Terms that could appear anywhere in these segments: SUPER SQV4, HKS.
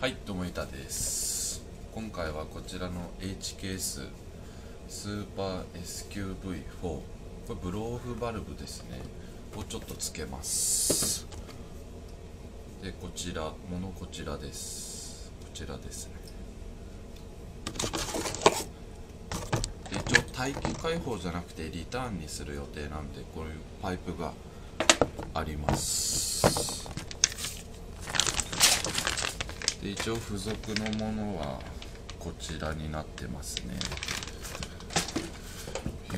はい、どうも板です。今回はこちらの HKS スーパー SQV4、これブローオフバルブですねをちょっとつけます。でこちらこちらですね。一応待機開放じゃなくてリターンにする予定なんで、こういうパイプがあります。で一応付属のものはこちらになってますね。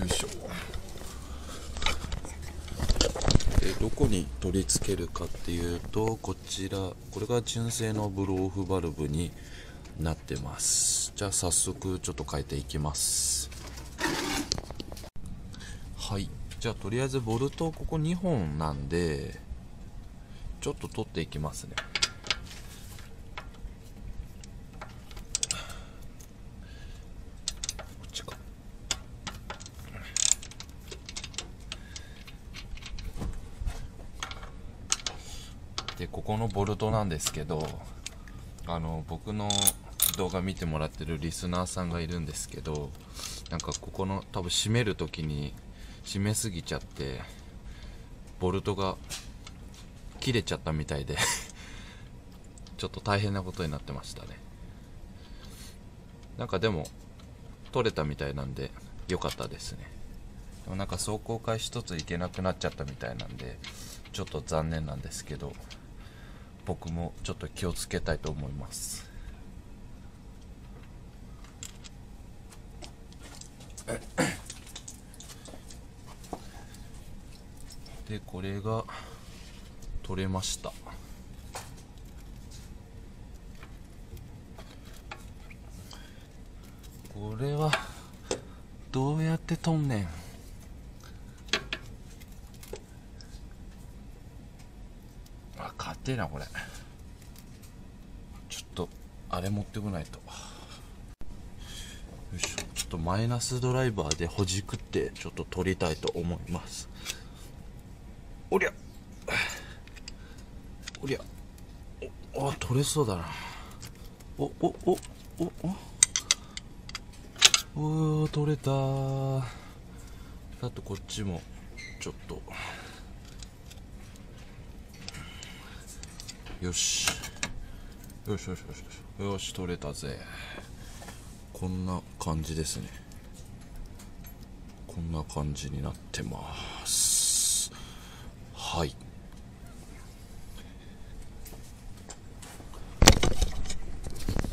よいしょ。でどこに取り付けるかっていうと、こちら、これが純正のブローオフバルブになってます。じゃあ早速ちょっと変えていきます。はい、じゃあとりあえずボルトここ2本なんでちょっと取っていきますね。でここのボルトなんですけど、僕の動画見てもらってるリスナーさんがいるんですけど、なんかここの多分締める時に締めすぎちゃってボルトが切れちゃったみたいでちょっと大変なことになってましたね。なんかでも取れたみたいなんで良かったですね。でもなんか走行回一つ行けなくなっちゃったみたいなんでちょっと残念なんですけど、僕もちょっと気をつけたいと思います。でこれが取れました。これはどうやって取んねん。あ、硬いなこれ。ちょっとあれ持ってこないと。よいしょ。ちょっとマイナスドライバーでほじくってちょっと取りたいと思います。おりゃおりゃ、あ、取れそうだな。おおおおおお、取れた。あとこっちもちょっとよしよしよしよしよし、取れたぜ。こんな感じですね。こんな感じになってます。はい、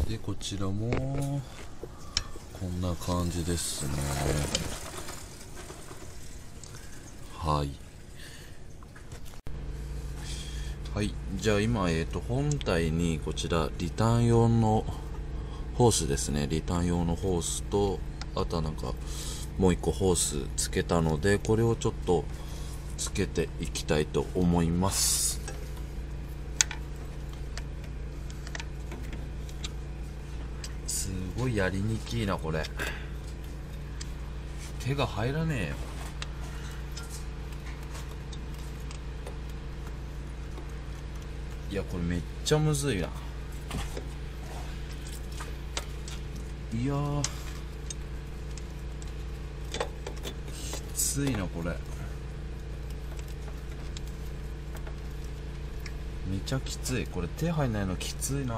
でこちらもこんな感じですね。はい、はい、じゃあ今、本体にこちらリターン用のホースですね。リターン用のホースと、あとはなんかもう1個ホースつけたので、これをちょっとつけていきたいと思います。すごいやりにくいなこれ。手が入らねえよ。いやこれめっちゃむずいな。いやーきついなこれ。めちゃきつい。これ手入んないのきついな。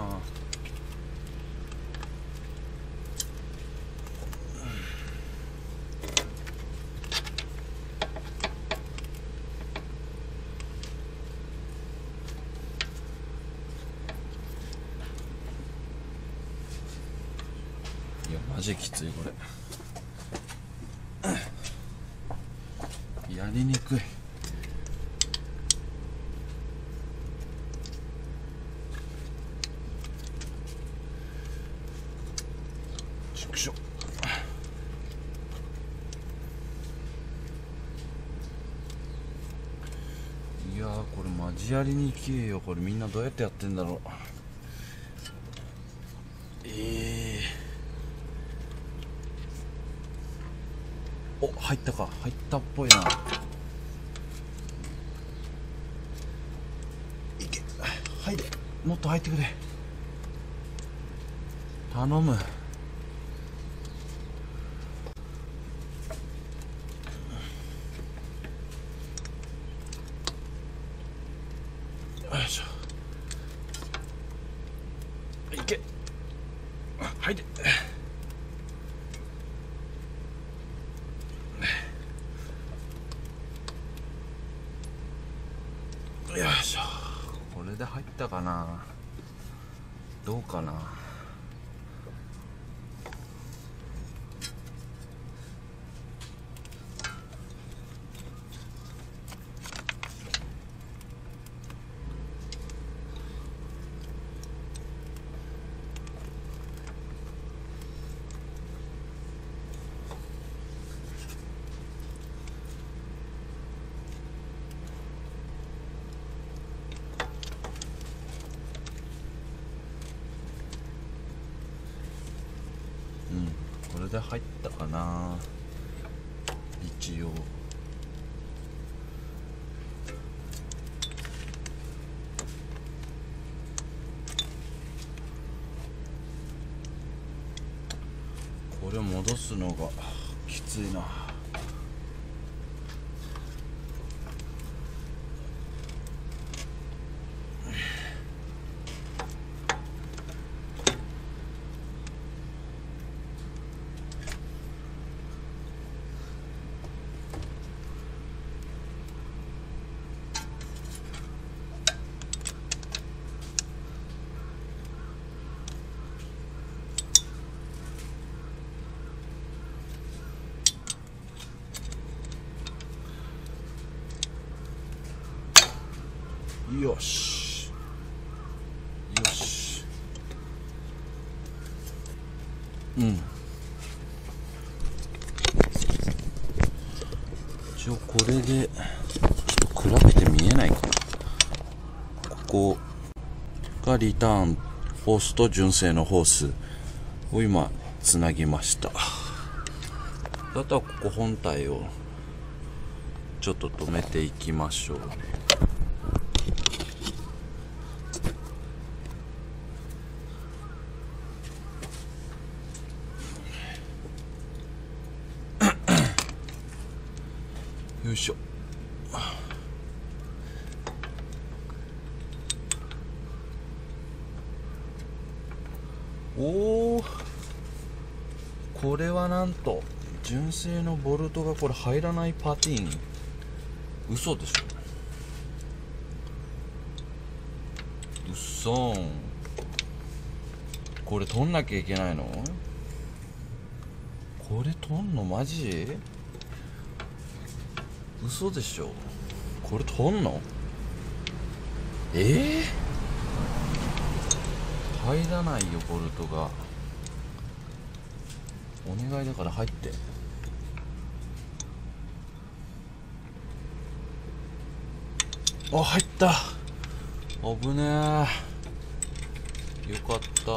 マジきついこれ。やりにくい。縮小。いやーこれマジやりにくいよ。これみんなどうやってやってんだろう。お、入ったか。入ったっぽいな。いけ、入れ、もっと入ってくれ。頼む。よいしょ、これで入ったかな、どうかな。これで入ったかな、一応。これ戻すのがきついな。よしよし、うん、一応これでちょっと比べて見えないかな。ここがリターンホースと純正のホースを今つなぎました。あとはここ本体をちょっと止めていきましょうね。よいしょ。おー、これはなんと純正のボルトがこれ入らないパティーン、嘘でしょ、うっそーん。これ取んなきゃいけないの、これ取んのマジ嘘でしょ、これ取んの、入らないよボルトが。お願いだから入って。あ、入った。危ねえ、よかった。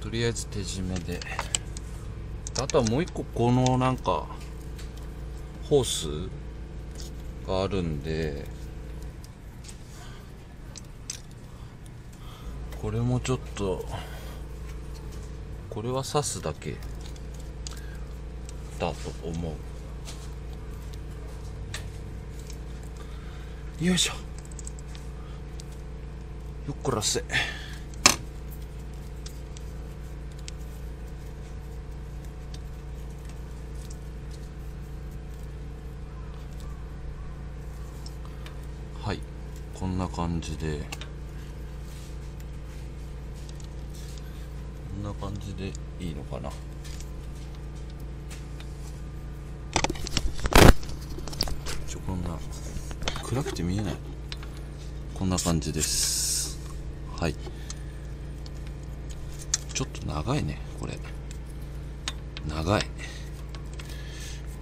とりあえず手締めで、あとはもう一個このなんかホースがあるんで、これもちょっと、これは刺すだけだと思う。よいしょ、よっこらせ。こんな感じで、こんな感じでいいのかな。こんな暗くて見えない。こんな感じです。はい、ちょっと長いねこれ。長い。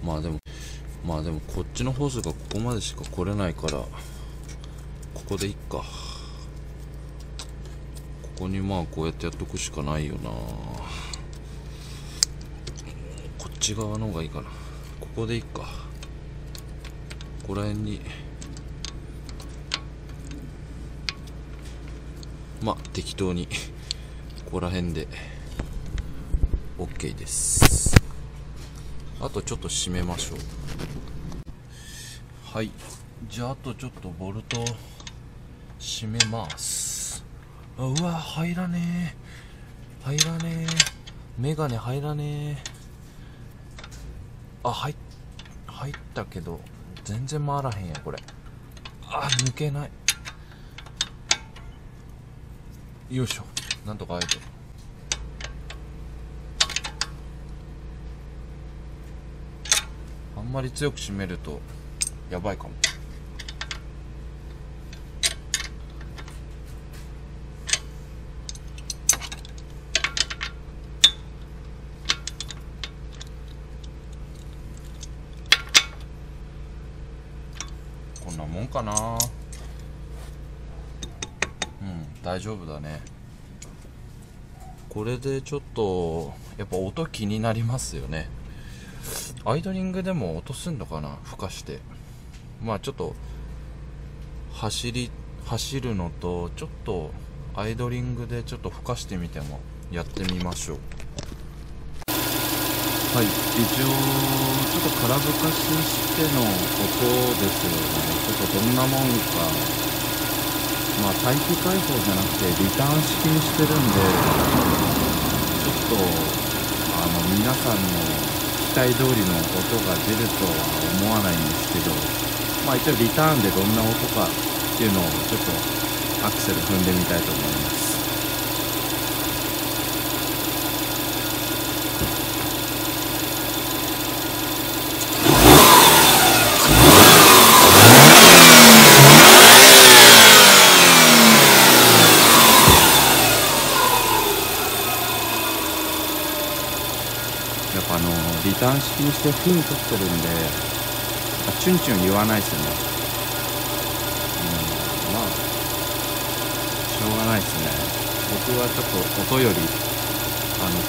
まあでもこっちのホースがここまでしか来れないから、ここでいっか。ここにまあこうやってやっとくしかないよな。こっち側の方がいいかな。ここでいっか。ここら辺にまあ適当にここら辺で OK です。あとちょっと締めましょう。はい、じゃああとちょっとボルト締めます。あ、うわ、入らねえ。メガネ入らねえ。あ、入ったけど全然回らへんやこれ。あ、抜けない。よいしょ、なんとか開いて。あんまり強く締めるとやばいかも。こんなもんかな。うん、大丈夫だね。これでちょっとやっぱ音気になりますよね。アイドリングでも落とすんのかな、ふかして。まあちょっと走るのと、ちょっとアイドリングでちょっとふかしてみてもやってみましょう。はい、一応ちょっと空ぶかししての音ですよね。ちょっとどんなもんか、まあ待機解放じゃなくてリターン式にしてるんで、ちょっと皆さんの期待通りの音が出るとは思わないんですけど、まあ一応リターンでどんな音かっていうのをちょっとアクセル踏んでみたいと思います。リターン式にしてフィン取ってるんで、チュンチュン言わないですよね。まあしょうがないですね。僕はちょっと音より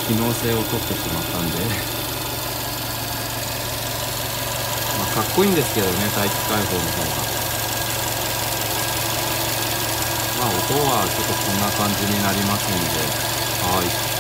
機能性を取ってしまったんでまあかっこいいんですけどね、待機解放の方が。まあ音はちょっとこんな感じになりますんで、はい。